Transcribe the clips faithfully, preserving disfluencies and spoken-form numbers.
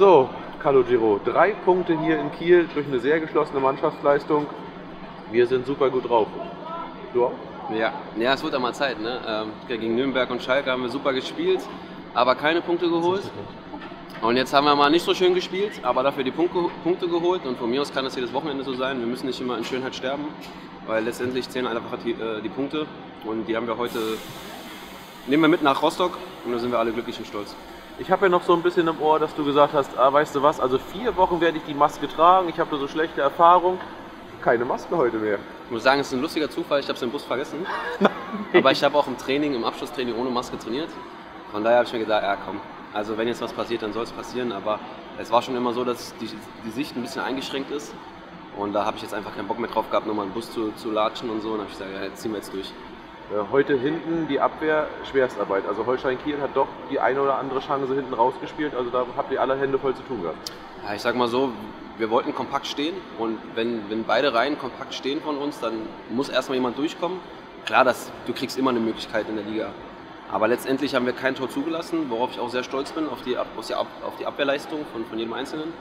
So, Calogero, drei Punkte hier in Kiel durch eine sehr geschlossene Mannschaftsleistung. Wir sind super gut drauf. Du auch? Ja, ja, es wird einmal Zeit, ne? Ähm, gegen Nürnberg und Schalke haben wir super gespielt, aber keine Punkte geholt. Und jetzt haben wir mal nicht so schön gespielt, aber dafür die Punkte, Punkte geholt. Und von mir aus kann das jedes Wochenende so sein. Wir müssen nicht immer in Schönheit sterben, weil letztendlich zählen einfach die, äh, die Punkte. Und die haben wir heute, nehmen wir mit nach Rostock und da sind wir alle glücklich und stolz. Ich habe ja noch so ein bisschen im Ohr, dass du gesagt hast, ah, weißt du was, also vier Wochen werde ich die Maske tragen, ich habe da so schlechte Erfahrung. Keine Maske heute mehr. Ich muss sagen, es ist ein lustiger Zufall, ich habe es im Bus vergessen. Aber ich habe auch im Training, im Abschlusstraining ohne Maske trainiert. Von daher habe ich mir gedacht, ja komm, also wenn jetzt was passiert, dann soll es passieren. Aber es war schon immer so, dass die, die Sicht ein bisschen eingeschränkt ist. Und da habe ich jetzt einfach keinen Bock mehr drauf gehabt, nochmal einen Bus zu, zu latschen und so. Und da habe ich gesagt, ja, jetzt ziehen wir jetzt durch. Heute hinten die Abwehr, Schwerstarbeit. Also Holstein Kiel hat doch die eine oder andere Chance hinten rausgespielt. Also da habt ihr alle Hände voll zu tun gehabt. Ja, ich sag mal so, wir wollten kompakt stehen. Und wenn, wenn beide Reihen kompakt stehen von uns, dann muss erstmal jemand durchkommen. Klar, das, du kriegst immer eine Möglichkeit in der Liga. Aber letztendlich haben wir kein Tor zugelassen, worauf ich auch sehr stolz bin, auf die, auf die, auf die Abwehrleistung von, von jedem Einzelnen.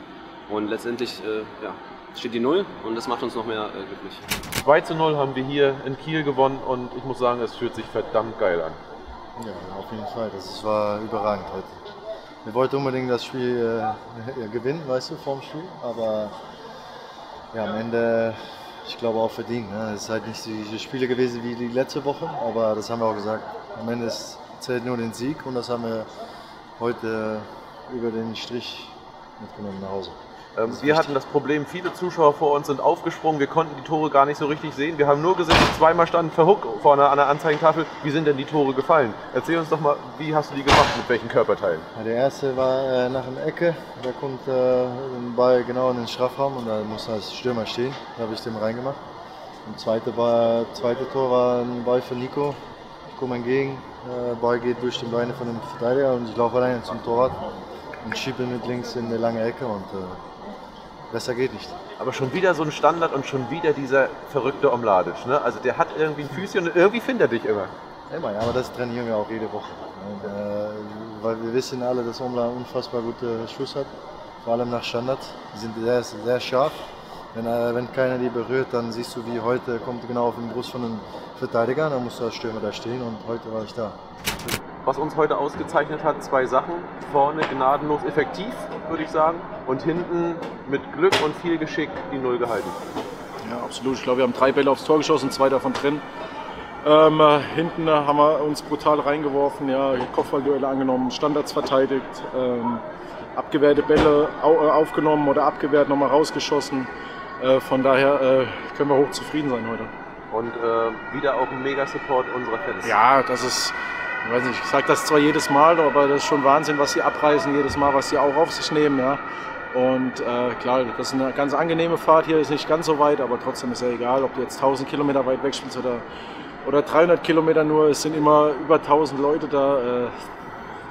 Und letztendlich, äh, ja. Steht die Null und das macht uns noch mehr äh, glücklich. zwei zu null haben wir hier in Kiel gewonnen und ich muss sagen, es fühlt sich verdammt geil an. Ja, auf jeden Fall. Das war überragend heute. Wir wollten unbedingt das Spiel äh, gewinnen, weißt du, vorm Spiel. Aber ja, am Ende, ich glaube auch verdient. Ne? Es ist halt nicht diese Spiele gewesen wie die letzte Woche, aber das haben wir auch gesagt. Am Ende ist, zählt nur den Sieg und das haben wir heute über den Strich mitgenommen nach Hause. Ähm, wir hatten das Problem, viele Zuschauer vor uns sind aufgesprungen, wir konnten die Tore gar nicht so richtig sehen. Wir haben nur gesehen, zweimal stand Verhoek vorne an der Anzeigentafel. Wie sind denn die Tore gefallen? Erzähl uns doch mal, wie hast du die gemacht, mit welchen Körperteilen? Ja, der erste war äh, nach einer Ecke, da kommt äh, ein Ball genau in den Strafraum und da muss als Stürmer stehen, da habe ich den reingemacht. Und zweite, war, zweite Tor war ein Ball für Nico, ich komme entgegen, äh, Ball geht durch die Beine von dem Verteidiger und ich laufe alleine zum Torwart und schiebe mit links in eine lange Ecke und äh, besser geht nicht. Aber schon wieder so ein Standard und schon wieder dieser verrückte Omladič, ne? Also der hat irgendwie ein Füßchen und irgendwie findet er dich immer. Immer, ja, aber das trainieren wir auch jede Woche. Und, äh, weil wir wissen alle, dass Omladič unfassbar gute Schuss hat. Vor allem nach Standard. Die sind sehr, sehr scharf. Wenn, äh, wenn keiner die berührt, dann siehst du, wie heute kommt genau auf den Brust von einem Verteidiger. Dann musst du als Stürmer da stehen und heute war ich da. Was uns heute ausgezeichnet hat, zwei Sachen. Vorne gnadenlos effektiv, würde ich sagen. Und hinten mit Glück und viel Geschick die Null gehalten. Ja, absolut. Ich glaube, wir haben drei Bälle aufs Tor geschossen, zwei davon drin. Ähm, äh, hinten äh, haben wir uns brutal reingeworfen, ja, Kopfballduelle angenommen, Standards verteidigt, ähm, abgewehrte Bälle au äh, aufgenommen oder abgewehrt, nochmal rausgeschossen. Äh, von daher äh, können wir hoch zufrieden sein heute. Und äh, wieder auch ein Mega-Support unserer Fans. Ja, das ist... Ich weiß nicht, ich sage das zwar jedes Mal, aber das ist schon Wahnsinn, was sie abreißen, jedes Mal, was sie auch auf sich nehmen. Ja. Und äh, klar, das ist eine ganz angenehme Fahrt hier, ist nicht ganz so weit, aber trotzdem ist ja egal, ob du jetzt tausend Kilometer weit weg spielst oder, oder dreihundert Kilometer nur. Es sind immer über tausend Leute da, äh,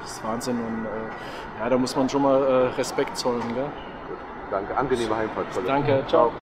das ist Wahnsinn und äh, ja, da muss man schon mal äh, Respekt zollen. Gell? Danke, angenehme Heimfahrt. Danke, ciao.